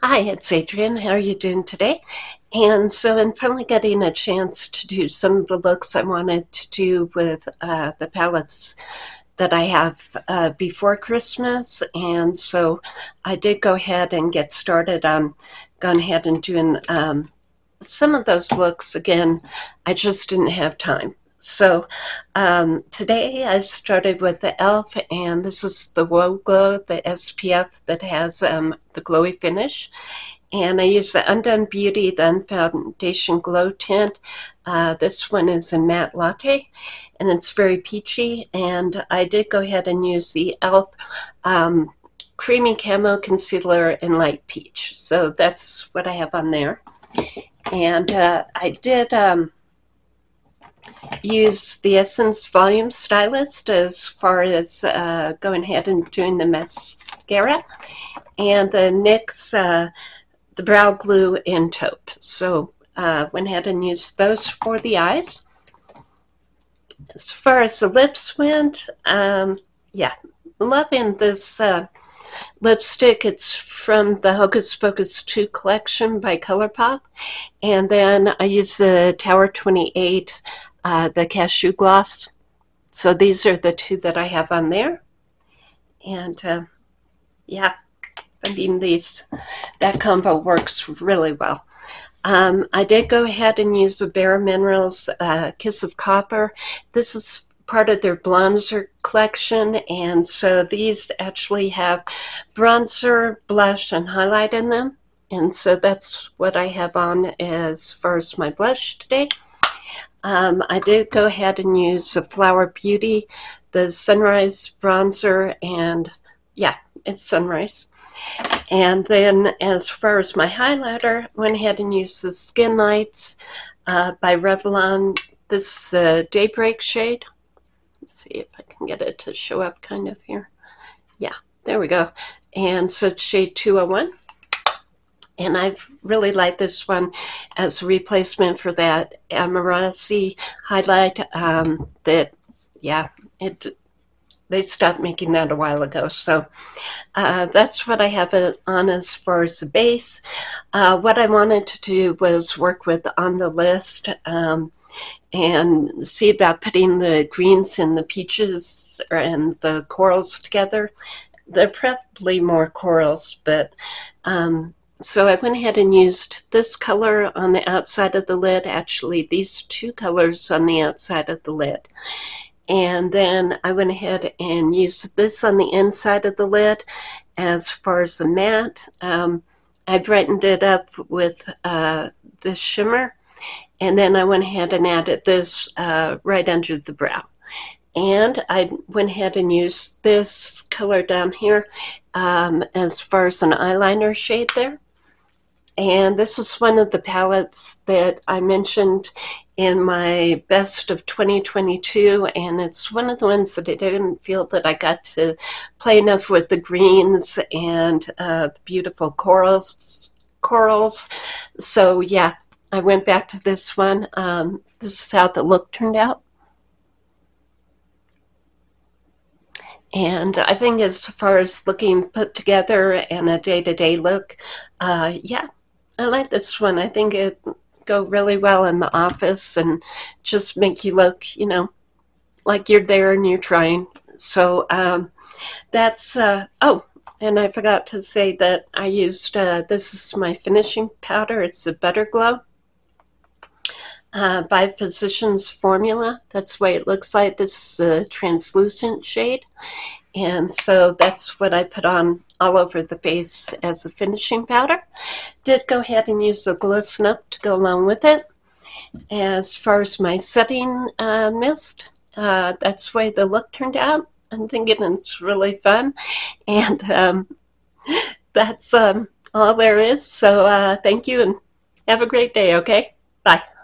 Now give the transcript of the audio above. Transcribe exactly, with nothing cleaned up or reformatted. Hi, it's Adrienne. How are you doing today? And so I'm finally getting a chance to do some of the looks I wanted to do with uh, the palettes that I have uh, before Christmas. And so I did go ahead and get started on going ahead and doing um, some of those looks. Again, I just didn't have time. So um, today I started with the e l f and this is the Pro Glow, the S P F that has um, the glowy finish. And I use the Undone Beauty, the Unfoundation Glow Tint. Uh, this one is in Matte Latte, and it's very peachy. And I did go ahead and use the e l f um, Creamy Camo Concealer in Light Peach. So that's what I have on there. And uh, I did... Um, use the Essence Volume Stylist as far as uh, going ahead and doing the mascara, and the NYX, uh, the Brow Glue in Taupe. So uh, went ahead and used those for the eyes. As far as the lips went, um, yeah, loving this uh, lipstick. It's from the Hocus Pocus two collection by ColourPop, and then I used the Tower twenty-eight Uh, the cashew gloss. So these are the two that I have on there, and uh, yeah, I mean these that combo works really well. Um, I did go ahead and use the Bare Minerals uh, Kiss of Copper. This is part of their bronzer collection, and so these actually have bronzer, blush, and highlight in them, and so that's what I have on as far as my blush today. Um, I did go ahead and use the Flower Beauty, the Sunrise Bronzer, and yeah, it's Sunrise. And then as far as my highlighter, went ahead and used the Skin Lights uh, by Revlon. This uh, Daybreak shade. Let's see if I can get it to show up kind of here. Yeah, there we go. And so it's shade two oh one. And I really like this one as a replacement for that Amarasi highlight. Um, that, yeah, it they stopped making that a while ago. So uh, that's what I have on as far as the base. Uh, what I wanted to do was work with on the list um, and see about putting the greens and the peaches and the corals together. They're probably more corals, but... Um, So I went ahead and used this color on the outside of the lid, actually these two colors on the outside of the lid. And then I went ahead and used this on the inside of the lid as far as the matte. Um, I brightened it up with uh, this shimmer, and then I went ahead and added this uh, right under the brow. And I went ahead and used this color down here um, as far as an eyeliner shade there. And this is one of the palettes that I mentioned in my best of twenty twenty-two, and it's one of the ones that I didn't feel that I got to play enough with the greens and uh, the beautiful corals, corals. So yeah, I went back to this one. Um, this is how the look turned out. And I think as far as looking put together and a day-to-day look, uh, yeah, I like this one. I think it go really well in the office and just make you look, you know, like you're there and you're trying. So um, that's, uh, oh, and I forgot to say that I used, uh, this is my finishing powder. It's the Butter Glow uh, by Physicians Formula. That's the way it looks like. This is a translucent shade, and so that's what I put on all over the face as a finishing powder. Did go ahead and use the Glisten Up to go along with it. As far as my setting uh, mist, uh, that's the way the look turned out. I'm thinking it's really fun, and um, that's um, all there is. So uh, thank you, and have a great day, okay? Bye.